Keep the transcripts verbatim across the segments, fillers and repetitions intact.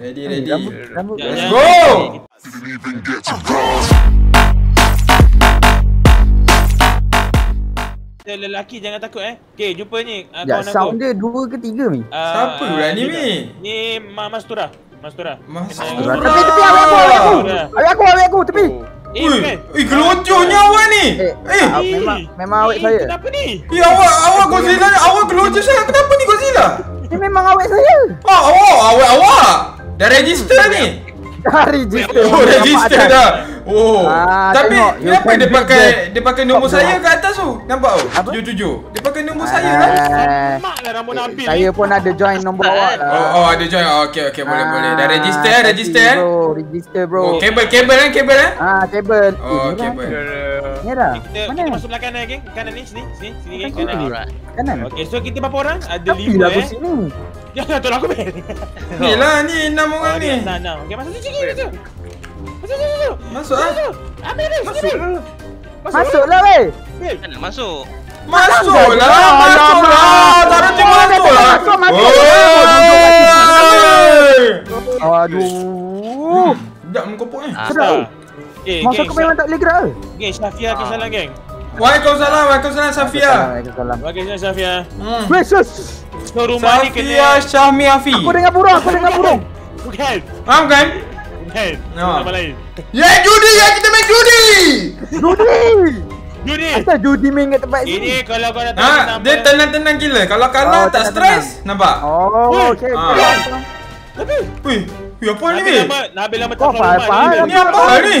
Ready, ready. Let's go. Lelaki jangan takut eh. Okey, jumpa ni. Uh, ya, sound dia dua ke tiga ni? Uh, Siapa uh, Rani ni? Ni Mastura. Mastura. Mastura. Tepi tepi aku aku. Aku aku aku, aku tepi. Eh, bukan. Eh, gelonjonya awak ni. Eh, eh. memang memang awak saya. Kenapa ni? Eh, awak awak Godzilla, awak gelonjo saya. Kenapa ni Godzilla? Ini memang awak saya. Ah, awak awak awak. Dah register ni. Dah register. Oh, register dah. Oh. Ah, tapi tengok, kenapa dia pakai the... dia pakai nombor saya ke atas tu? Nampak tu? tujuh tujuh. Dia pakai nombor ah, saya lah. Maklah rambut Nabil. Saya pun ada join nombor awak lah. Oh, oh ada join. Oh, okey okey boleh ah, boleh. Dah register ah, register. Bro, register bro. Oh, kabel kabel kan kabel eh? Ah, kabel. Oh, kabel. Merah. Kita, kita masuk belah kanan geng. Kanan ni sini. Sini sini geng kanan. Alright. Kanan. Okey, so kita berapa orang? Ada lima eh. Jangan tolak aku ben. Ni lah ni enam orang ni. Nah, nah. Okey masuk sini kita. Masuk, masuk, masuk, masuk, ambil ni, masuk, masuklah weh. Mana masuk? Masuklah, masuklah. Taruh cuma masuk lah. Masuk, aduh. Sekejap mengkopok ni. Sedap. Masa kau memang tak boleh gerak ke? Geng, Safia ke salam geng? Waalaikumsalam, waalaikumsalam Safia. Waalaikumsalam. Waalaikumsalam Safia. Weh sus. So rumah ni kena. Safia Shahmiyafi. Aku dengar burung, aku dengar burung. Bukan. Faham kan? Hey, no. Nama lain. Ya, yeah, judi! Ya, kita main judi! Judi! Judi! Asal judi main kat tempat ini sini? Ini kalau kau nak tahu ha, dia tenang-tenang gila. Kalau kalah oh, tak stres. Nampak? Oh, okey. Nabil! Wih, apa ni, Bil? Nabil lama tak keluar rumah ni, Bil. Ni apa hal ni?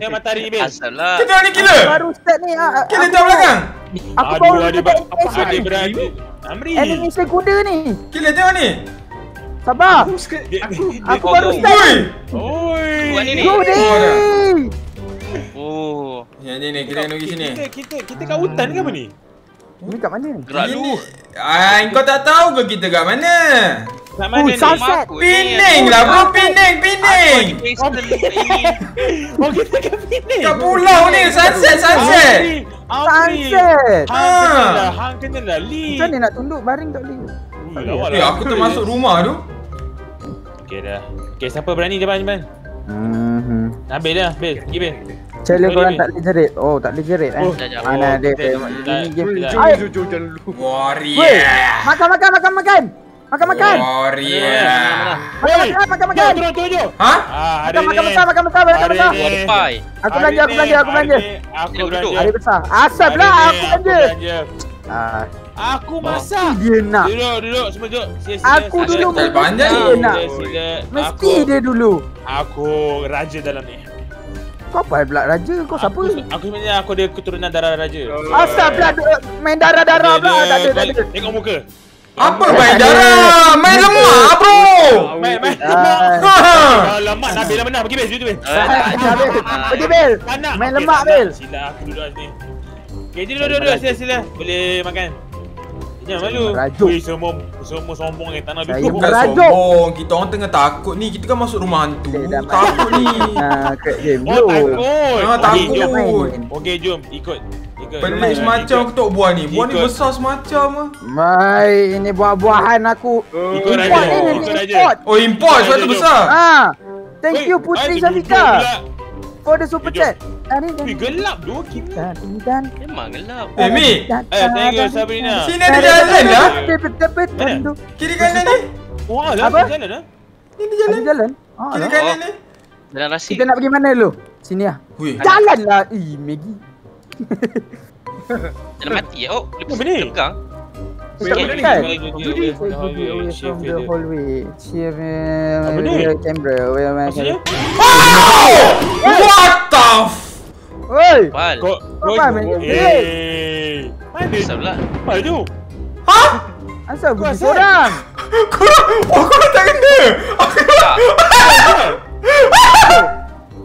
Ni matahari, Bil. Asal lah. Kita ni gila! Baru start ni. Kita tak belakang. Aku baru dapat informasi ni. Berani. Amri. Enemy saya kuda ni. Gila, tengok ni. Sabar. Aku, aku, aku baru start. Oi. Buat ni. Oh. Yang ni ni kena pergi sini. Kita kita kita kat hutan ke apa ni? Ni kat mana? Gerak dulu. Ah, kau tak tahu ke kita kat mana? Kat mana ni? Pinang lah bro, Pinang, Pinang. Oh, kita kat Pinang. Kat pulau ni, sunset, sunset. Sunset. Ah, hang kena dah li. Macam ni nak tunduk baring tak boleh. Eh, aku termasuk rumah tu. Okey dah. Okey, siapa berani depan depan? Hmm. Nabil dah, Bil. Pergi Bil. Challenge korang tak boleh jerit. Oh, tak boleh jerit eh. Mana dia? Ini game dia. Jom jom jom dulu. Warrior. Makan makan makan makan. Makan makan. Warrior. Makan makan makan. Turun turun je. Ha? Makan makan besar makan besar makan besar. Aku belanja aku belanja aku belanja. Aku belanja. Hari besar. Asap lah aku belanja. Ah. Aku masak. Dia nak. Duduk, duduk, semua duduk. Sila, sila. Aku dulu mesti dia nak. Sila, mesti aku, dia dulu. Aku raja dalam ni. Kau apa pula raja? Kau aku, siapa? Aku sebenarnya aku ada keturunan darah raja. Asal pula main darah-darah pula. Tak ada, tak ada. Tengok muka. Apa main darah? Main lemak bro. Main main lemak. Lemak Nabil dah menang. Pergi Bil, situ Bil. Pergi Bil. Main lemak Bil. Sila aku duduk sini. Okey, duduk, duduk. Sila, sila. Boleh makan. Jangan malu. Weh, semua semua sombong ni. Tanah biru. Bukan sombong. Kita orang tengah takut ni. Kita kan masuk rumah hantu. Takut ni. Ha, kat game. Oh, takut. Ha, takut. Okey, jom. Ikut. Ikut. Pelik semacam ketuk buah ni. Buah ni besar semacam ah. Mai, ini buah-buahan aku. Ikut aja. Ikut aja. Oh, import sebab tu besar. Ha. Thank you Putri Syarita. For the super chat. Wih, gelap tu Kimi. Memang gelap. Eh, Mi. Eh, tengok Sabrina. Sini ada jalan lah. Mana? Kiri kanan ni. Wah, ada jalan lah. Ni ada jalan. Ada jalan? Kiri kanan ni. Jalan rasi. Kita nak pergi mana dulu? Sini lah. Jalan lah. Ih, Maggie. Jalan mati ya? Oh, lepas belakang. Judi from the hallway. Cheer the camera. Maksudnya? What the f... Oi! Kau... Kau main game? Mana? Asaplah. Mana tu? Ha? Asap bunyi korang? Korang... Korang tak kena! Tak!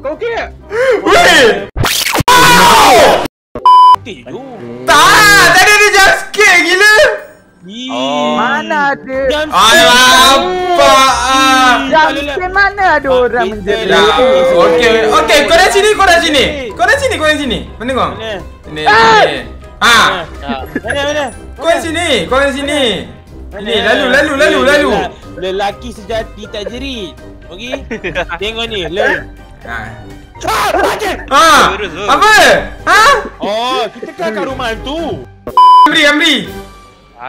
Kau okey tak? Weh! Tak! Tadi dia jump scare gila! Oh. Mana ada? Alamak ah. Yang mana ada orang menjerit? Okey, okey, kau dah sini, kau dah sini. Kau dah sini, kau dah sini. Mana kau? Sini. Ha. Mana mana? Kau dah sini, kau dah sini. Ini lalu lalu lalu lalu. Lelaki sejati tak jerit. Okey? Tengok ni. Lelaki. Ah, macam. Ah. Apa? Ha? Oh, kita kan kat rumah tu. Amri, Amri.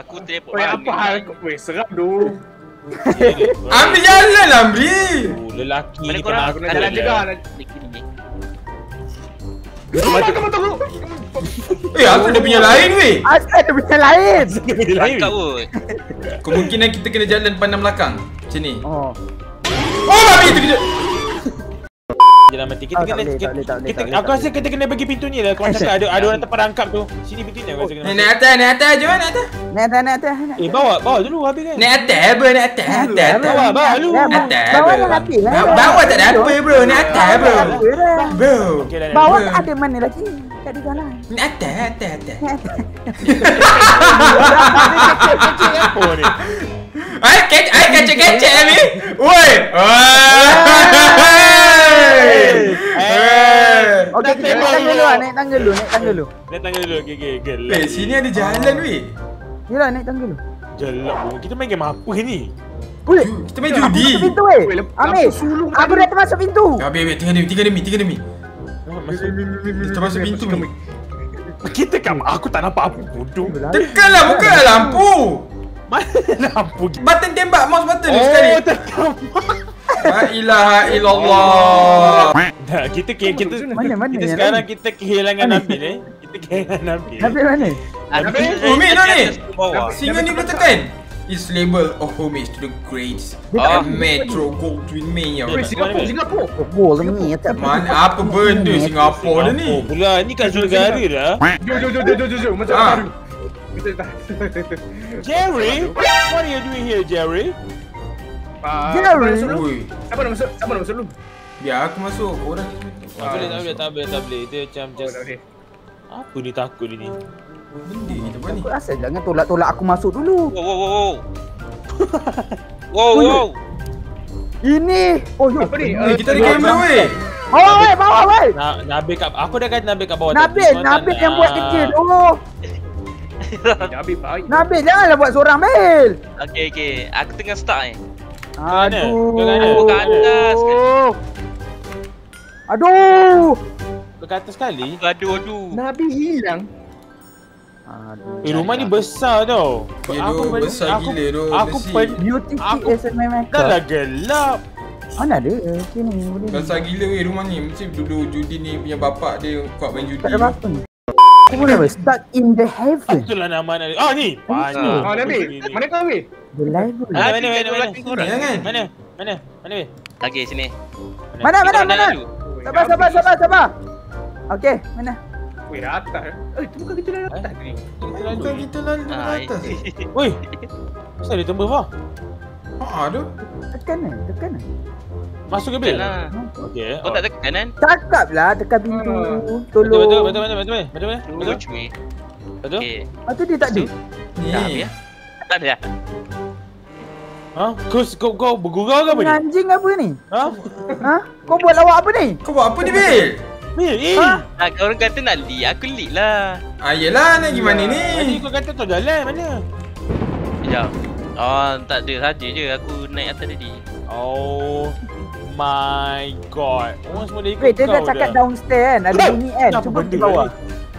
Aku terlepot. Apa hal kau? Weh, seram doh. Amri jalan lah, Amri. Oh, lelaki ni kena aku nak jalan juga. Mata kau mata kau. Eh, aku ada punya lain weh. Aku ada punya lain. Langkap weh. Kemungkinan kita kena jalan pandang belakang. Macam ni. Oh. Oh, babi terkejut. Jangan mati. Kita kena kita aku rasa kita kena bagi pintu ni lah. Kau cakap ada ada orang terperangkap tu. Sini pintunya aku rasa kena. Naik atas, naik atas je, naik atas. Naik atas, naik atas. Eh, bawa, bawa dulu habis kan. Naik atas, bro, naik atas. Atas, bawa, bawa dulu. Atas. Bawa habis lah. Bawa tak ada apa bro, naik atas bro. Bro. Bawa ada mana lagi? Tak ada jalan. Naik atas, atas, atas. Apa ni? Ai, kecek, ai kecek kecek ni. Oi. Okey, naik tangga dulu, naik tangga dulu, naik tangga dulu. Naik tangga dulu, okey, okey, gelap. Eh, sini ada jalan weh. Yalah, naik tangga dulu. Gelap. Kita main game apa ni? Boleh. Kita main judi. Masuk pintu weh. Ambil. Aku dah termasuk pintu. Habis, habis. Tiga demi, tiga demi, tiga demi. Masuk pintu. Termasuk pintu ni. Kita kan aku tak nampak apa bodoh. Tekanlah buka lampu. Mana lampu? Button tembak, mouse button ni sekali. Oh, tekan. La ilaha illallah. Dah kita kita mana mana kita sekarang kita kehilangan Nabil eh. Kita kehilangan Nabil. Nabil mana? Nabil Umi tu ni. Singa ni boleh tekan. It's label of homage to the greats. A Metro Goldwyn Mayer. Singapura, Singapura. Gold ni tak mana apa benda Singapura ni. Pula ni kan negara dah. Jom jom jom jom jom macam baru. Jerry, what are you doing here Jerry? Jerry! Sabar nak masuk, sabar nak masuk dulu. Biar aku masuk, orang ni tak boleh, tak boleh, tak boleh, tak boleh. Dia macam just apa dia takut dia ni? Benda ni tempat ni. Aku rasa jangan tolak-tolak aku masuk dulu. Wow, wow, wow. Wow, wow. Ini! Oh, yo. Kita ada kamera weh. Bawah weh, bawah weh. Nabil kat, aku dah kata Nabil kat bawah. Nabil, Nabil yang buat kerja dulu. Nabil baik. Nabil janganlah buat seorang, Nabil. Okey, okey. Aku tengah start ni. Aduh. Aduh, ke atas sekali. Aduh. Ke atas sekali. Aduh, aduh. Nabi hilang. Aduh. Eh, rumah ni besar tau. Aku besar gila tu. Aku beauty kit S M M. Dah gelap. Mana ada? Sini boleh. Besar gila weh rumah ni. Mesti dulu judi ni punya bapak dia kuat main judi. Tak ada apa ni. Aku boleh weh. Stuck in the heaven. Itulah nama Nabi. Ah ni. Ah Nabi. Mana kau weh? Belai pun. Mana mana mana mana. Mana? Mana? Mana weh? Okey sini. Mana mana mana? Sabar sabar sabar sabar. Okey, mana? Weh rata. Eh, tu bukan kita lalu atas ni. Kita kita lalu atas. Weh. Kenapa dia tembus bah? Ha aduh. Tekan kan? Tekan kan? Masuk ke bil? Okey. Kau tak tekan kan? Cakaplah tekan pintu. Tolong. Betul betul betul betul betul. Betul betul. Betul. Betul dia tak ada. Ni. Tak ada. Ha? Kau kau kau bergurau ke apa ni? Anjing apa ni? Ha? Ha? Kau buat lawak apa ni? Kau buat apa ni, Bil? Bil, eh. Ha, orang kata nak lead, aku lead lah. Ah, yelah, nak pergi mana ni? Tadi kau kata kau jalan mana? Sekejap. Oh, tak ada saja je. Aku naik atas tadi. Oh my god. Orang semua dah ikut kau dah. Dia dah cakap downstairs kan? Ada bunyi kan? Cuba pergi bawah.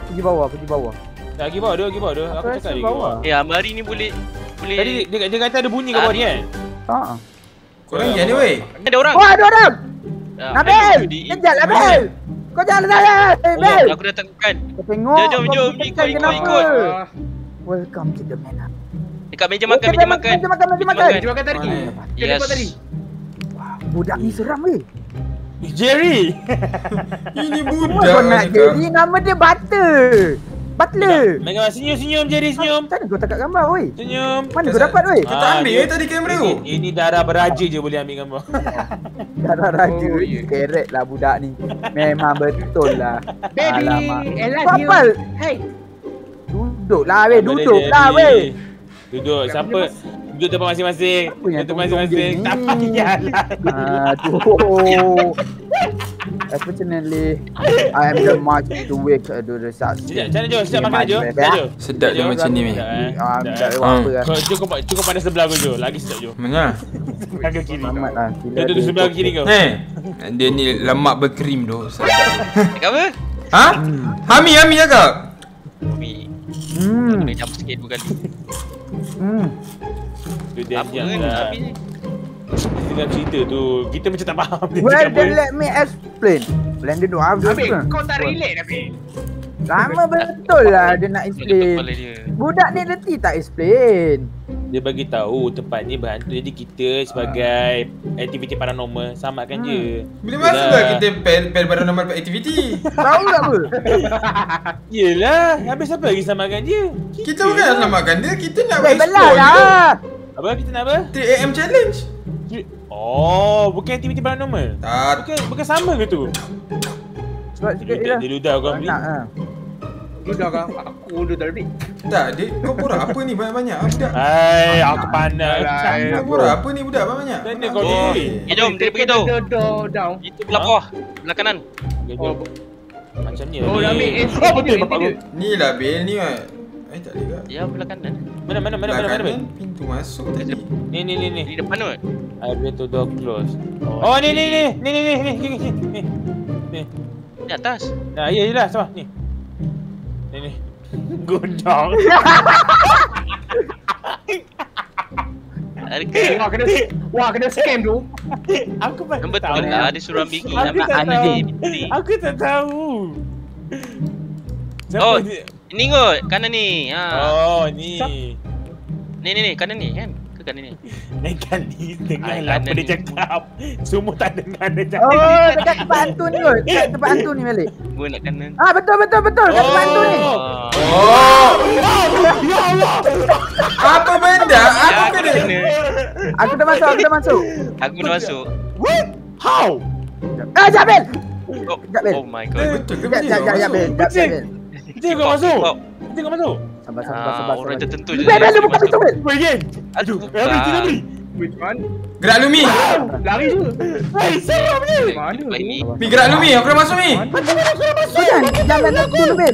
Pergi bawah, pergi bawah. Dah pergi bawah, dah pergi bawah. Aku cakap dia pergi bawah. Eh, Amri ni boleh... Boleh. Tadi dia, dia kata ada bunyi kat bawah ni kan? Haa. Korang yang ni weh. Ada orang. Oh ada orang. Ah, Nabil! Kejap Nabil! Kau jangan letak Nabil! Aku dah takutkan. Kau tengok. Jom jom ikut ikut ikut. Welcome to the manor. Dekat meja makan, meja makan. Meja makan, meja makan. Meja makan tadi. Meja makan tadi. Budak ni seram weh. Jerry! Ini budak. Kau nak Jerry, nama dia Butter. Butler. Megang senyum-senyum Jerry senyum. Tadi kau tak gambar oi. Senyum. Mana kau dapat oi? Kau tak ambil tadi kamera tu. Ini darah beraja je boleh ambil gambar. Darah raja. Keretlah budak ni. Memang betul lah. Baby, elak dia. Hey. Duduklah weh, duduklah weh. Duduk siapa? Duduk tempat masing-masing. Duduk masing-masing. Tak payahlah. Aduh. Unfortunately, I am the much too weak to do the such. Macam mana Jo? Sedap makan Jo? Sedap Jo macam ni ni. Ah, cukup cukup pada sebelah aku Jo. Lagi sedap Jo. Mana? Kaki kiri. Dia duduk sebelah kiri kau. Eh. Dia ni lemak berkrim doh. Apa? Ha? Hami Hami cakap. Hami. Hmm. Kena jump sikit dua kali. Hmm. Tu dia yang ni. Dengan cerita tu, kita macam tak faham. Well, then let me explain. Blender duk habis. Nabil, kau tak relate Nabil. Lama betul lah dia nak explain. Budak ni letih tak explain. Dia bagi tahu tempatnya berhantu, jadi kita sebagai aktiviti paranormal samakan hmm. je. Bila masa lah kita par paranormal aktiviti. Tahu tak apa? Yelah, habis apa lagi samakan dia? Kita, kita bukan nak samakan dia, kita nak buat explore lah. Apa kita nak apa? three A M challenge. Oh, bukan aktiviti paranormal. Tak. Bukan, bukan sama ke tu? Sebab dia ludah kau ambil. Ludah kau, aku ludah dah ambil. Tak, dia kau pura apa ni banyak-banyak budak? Hai, aku pandai. Kau pura apa ni budak banyak-banyak? Mana kau ni? Jom, dia pergi tu. Itu belah bawah, belah kanan. Macam ni. Oh, dah ambil. Apa betul bapak aku? Ni lah Bil ni kan. Eh tak boleh ke? Ya, belah kanan. Mana mana mana mana mana? Pintu masuk tadi. Ni ni ni ni. Di depan tu. I bet to door close. Oh ni ni ni. Ni ni ni ni ni ni. Ni. Di atas. Nah, ya yalah sama ni. Ni ni. Gondong. Wah kena wah kena scam tu. Aku tak tahu. Ada suram bigi nama Anadim. Aku tak tahu. Oh. Ini kot, kanan ni. Ha. Oh, ni. Ni ni ni, kanan ni kan? Ke kanan ni? Lain kali dengarlah apa dia cakap. Semua tak dengar dia cakap. Oh, dekat tempat hantu ni kot. Dekat tempat hantu ni balik. Gua nak kanan. Ah, betul betul betul. Dekat tempat hantu ni. Oh. Ya Allah. Apa benda? Apa benda? Aku dah masuk, aku dah masuk. Aku dah masuk. What? How? Ah, Nabil. Oh my god. Nabil, Nabil, Nabil. Kita kau masuk. Kita kau masuk. Sabar sabar sabar. Orang tertentu je. Bel bel buka pintu bel. Begin. Aduh. Habis tu Nabil. Which one? Gerak Lumi. Lari tu. Hai, seram ni. Mana? Mi gerak Lumi. Aku dah masuk mi. Macam mana aku dah masuk? Jangan aku Nabil.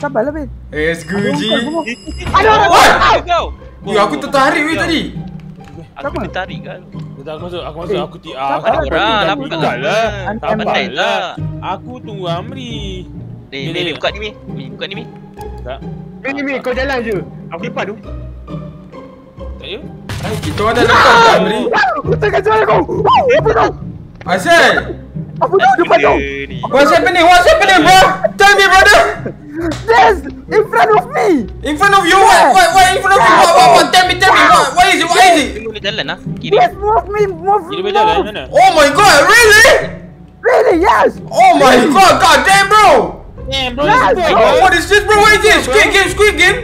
Sabarlah Nabil. Eh, Guji. Ada orang. Kau. Yo, aku tertarik weh tadi. Aku tertarik kan. Aku masuk, aku masuk, aku ti. Aku dah bukalah. Sabarlah. Aku tunggu Amri. Ni, ni, ni, buka ni, Mi. Mi, buka ni, Mi. Tak. Mi, ni, Mi, kau jalan je. Aku depan tu. Tak ya? Kita orang dah lepas kat Amri. Tengah jalan kau! Apa kau? Asal! Apa kau depan kau? What's happening? What's happening, bro? Tell me, brother! Yes! In front of me! In front of you? What? What? What? In front of you? What? What? What? Tell me, tell me, what? What is it? What is it? Dia boleh jalan lah. Kiri. Yes, move me, move me. Kiri boleh jalan mana? Oh my god, really? Really, yes! Oh my god, god damn, bro! Yeah, bro, nah, this bro. What is this, bro? What is this? Squid Game, Squid Game?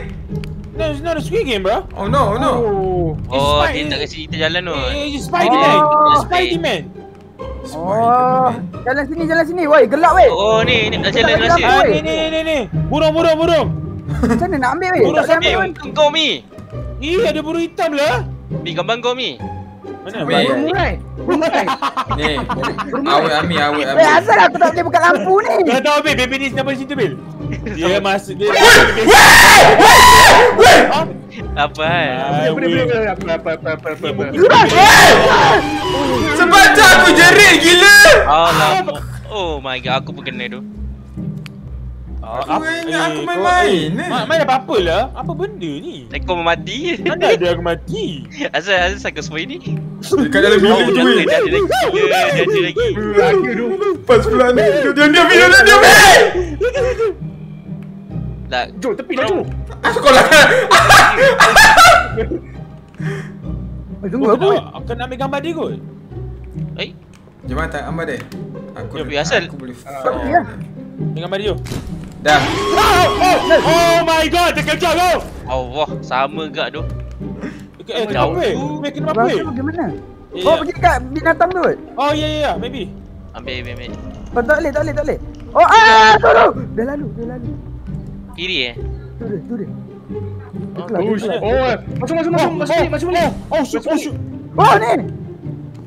No, it's not a Squid Game, bro. Oh, no, no. Oh, oh dia tak kasi kita jalan tu. Eh, it's Spider-Man. Oh. Spider-Man. Oh, jalan sini, jalan sini. Woi, gelap, weh. Oh, ni, ni nak jalan masuk. Ah, ni, ni, ni, ni. Burung, burung, burung. Macam mana nak ambil, weh? Burung tak ambil. Kau, Mi. Eh, ada burung hitam lah. Mi, gambar kau, Mi. Mana? Burung murai. Rumai. Ni. Awak Ami, awak Ami. Eh, asal aku tak boleh buka lampu ni? Kau tahu Bil, baby ni sampai situ Bil. Dia masuk dia. Apa hal? Boleh boleh apa apa apa apa. Sebentar aku jerit gila. Alamak. Oh my god, aku berkena tu. Aku main-main ni. Main apa-apa lah. Apa benda ni? Aku mati. Mana ada aku mati? Asal asal aku semua ini. Dekat dalam bilik tu weh. Dia ada lagi. Dia ada lagi. Aku tu pas pula ni. Dia dia dia dia. Lah, jom tepi lah jom. Sekolah. Tunggu aku. Aku nak ambil gambar dia kot. Eh? Jemaah tak ambil dia. Aku biasa. Aku boleh. Dengan Mario. Dah. Oh my god, terkejut kau. Allah, sama gak doh. Eh, jauh. Weh, kena apa weh? Bagaimana? Oh, pergi dekat binatang tu. Oh, ya ya ya, maybe. Ambil, ambil, ambil. Tak boleh, tak boleh, tak boleh. Oh, ah, tolong. Dah lalu, dah lalu. Kiri eh? Tu dia, tu dia. Oh, oh. Masuk, masuk, masuk, masuk, masuk. Oh, shoot, oh, shoot. Oh, ni.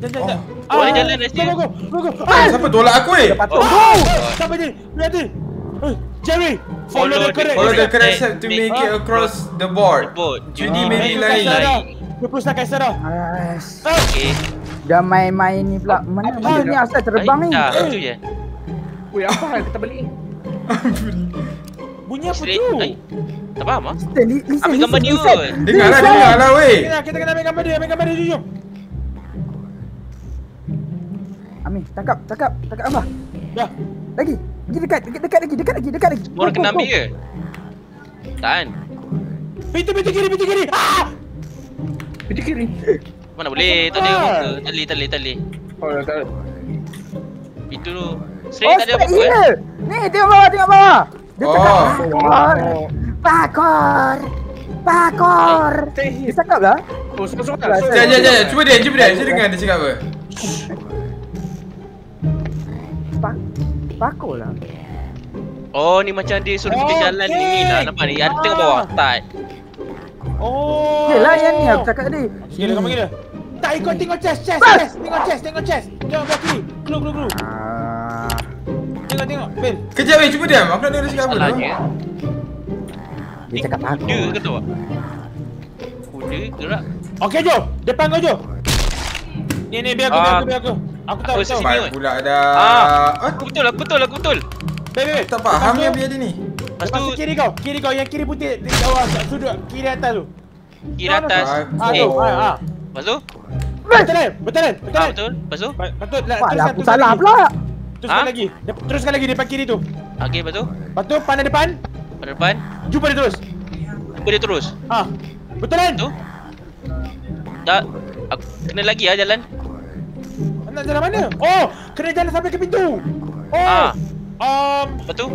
Jangan, jangan. Boleh jalan Resti. Go go go go. Siapa tolak aku eh? Siapa ni? Berhenti. Jerry, follow the correct. Follow the correct step to make it across the board. Judi maybe lain. dua puluh tak kisah dah. Okey. Dah main-main ni pula. Mana ah, ni asal terbang ni? Dah, itu je. Weh, apa hal kita beli? Bunyi apa tu? Tak faham ah. Ambil gambar dia. Dengarlah, dengarlah weh. Kita kena ambil gambar dia, ambil gambar dia jom. Ambil, tangkap, tangkap, tangkap gambar. Dah. Lagi. Pergi dekat, dekat lagi, dekat lagi, dekat lagi. Orang kena ambil ke? Tahan. Pintu, pintu kiri, pintu kiri. Ah! Pintu kiri. Mana boleh, tak ada muka. Tali, tali, tali. Oh, tak ada. Pintu tu. Straight tak ada apa-apa kan? Ni, tengok bawah, tengok bawah. Dia cakap pakor. Pakor. Pakor. Dia cakap lah. Oh, suka-suka lah. Sekejap, sekejap. Cuba dia, cuba dia. Saya dengar dia cakap apa. Pakor lah. Oh, ni macam dia suruh kita jalan ni lah. Nampak ni? Ada tengok bawah. Tak. Oh. Yelah yang ni aku cakap tadi. Gila kamu gila. Tak ikut tengok chest, chest, chest. Tengok chest, tengok chest. Jangan buat kiri. Klu klu klu. Tengok tengok. Bil. Kejap weh, cuba diam. Aku nak dengar dia cakap apa. Salahnya. Dia cakap apa? Kuda ke tu? Kuda gerak. Okey jom. Depan kau jom. Ni ni biar aku, biar aku, biar aku. Aku tahu tahu. Cepat pula dah. Ah, aku betul, aku betul, aku betul. Baik baik. Tak faham yang dia ni. Lepas kiri kau, kiri kau yang kiri putih di bawah sudut kiri atas tu. Kiri atas. Ah tu. Ah. Lepas tu? Betul kan? Betul kan? Betul kan? Betul. Lepas tu? Betul. Teruskan tu. Salah pula. Teruskan lagi. Teruskan lagi depan kiri tu. Okey, lepas tu? Lepas tu pandang depan. Pandang depan. Jumpa dia terus. Jumpa dia terus. Ah. Betul kan? Tu. Tak kena lagi ah jalan. Nak jalan mana? Oh, kena jalan sampai ke pintu. Oh. Um, lepas tu?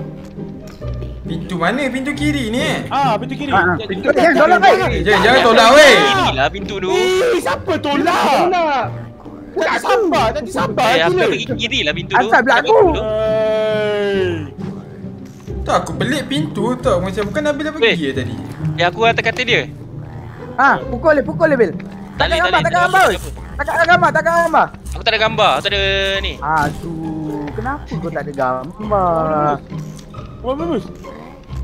Pintu mana? Pintu kiri ni eh? Ah, pintu kiri. Ah, pintu jangan tolak weh. Jangan tolak weh. Inilah pintu tu. Eh, siapa tolak? Tolak. Tak sabar, nanti sabar je. Aku pergi kirilah pintu tu. Asal belakang aku. Tak aku belik pintu tau. Macam bukan Nabil dah pergi dia tadi. Ya aku atas kata dia. Ah, pukul dia, pukul dia Bil. Tak ada gambar, tak ada gambar. Tak ada gambar, tak ada gambar. Aku tak ada gambar, tak ada ni. Aduh, kenapa kau tak ada gambar? Wah, bagus.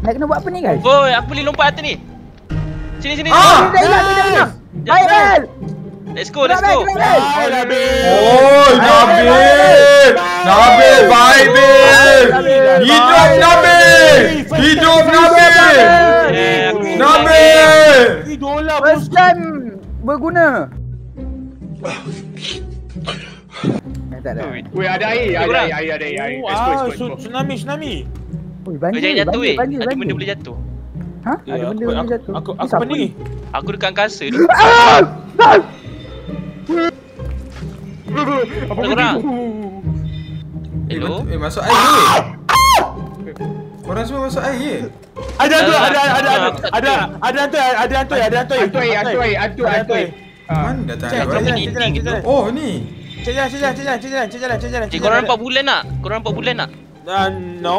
Nak kena buat apa ni guys? Boy, aku boleh lompat atas ni. Sini sini. Ah, dah hilang, dah hilang. Baik. Let's go, let's go. Hai Nabil. Oh, Nabil. Nabil, baik Nabil. Hidup Nabil. Hidup Nabil. Nabil. Idola first time berguna. Tak ada. Weh, ada air, ada air, ada air. Wow, tsunami, tsunami. Oi, banjir, banjir, jatuh, banjir, banjir, ada banjir. Benda boleh jatuh. Ha? Ya, ada benda aku, boleh aku, jatuh. Aku aku apa ni? Aku dekat angkasa ni. Ah! Apa gerak? Hello. Eh, masuk air ni. Korang semua masuk air je. Ada ada ada ada ada ada hantu, ada hantu, ada hantu. Hantu air, hantu air, hantu hantu. Mana dah tak ada. Oh, ni. Cejalah, cejalah, cejalah, cejalah, cejalah, cejalah. Korang nampak bulan tak? Korang nampak bulan tak? No.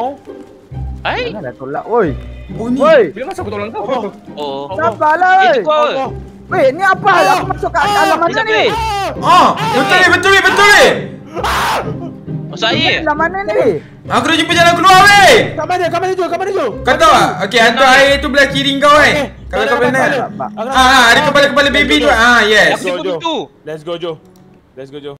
Hai. Mana dah tolak oi. Oh ni. Oi. Bila masa aku tolak kau? Oh. Oh. Sabarlah oi. Itu kau. Wei, ni apa hal aku masuk ke alam mana ni? Oh, betul ni, betul ni, betul ni. Masuk air. Alam mana ni? Aku dah jumpa jalan keluar wei. Kat mana? Kat mana tu? Kat mana tu? Kau tahu tak? Okey, hantar air tu belah kiri kau kan. Kalau kau benar. Ah, ada kepala-kepala baby tu. Ah, yes. Let's go Joe. Let's go Joe.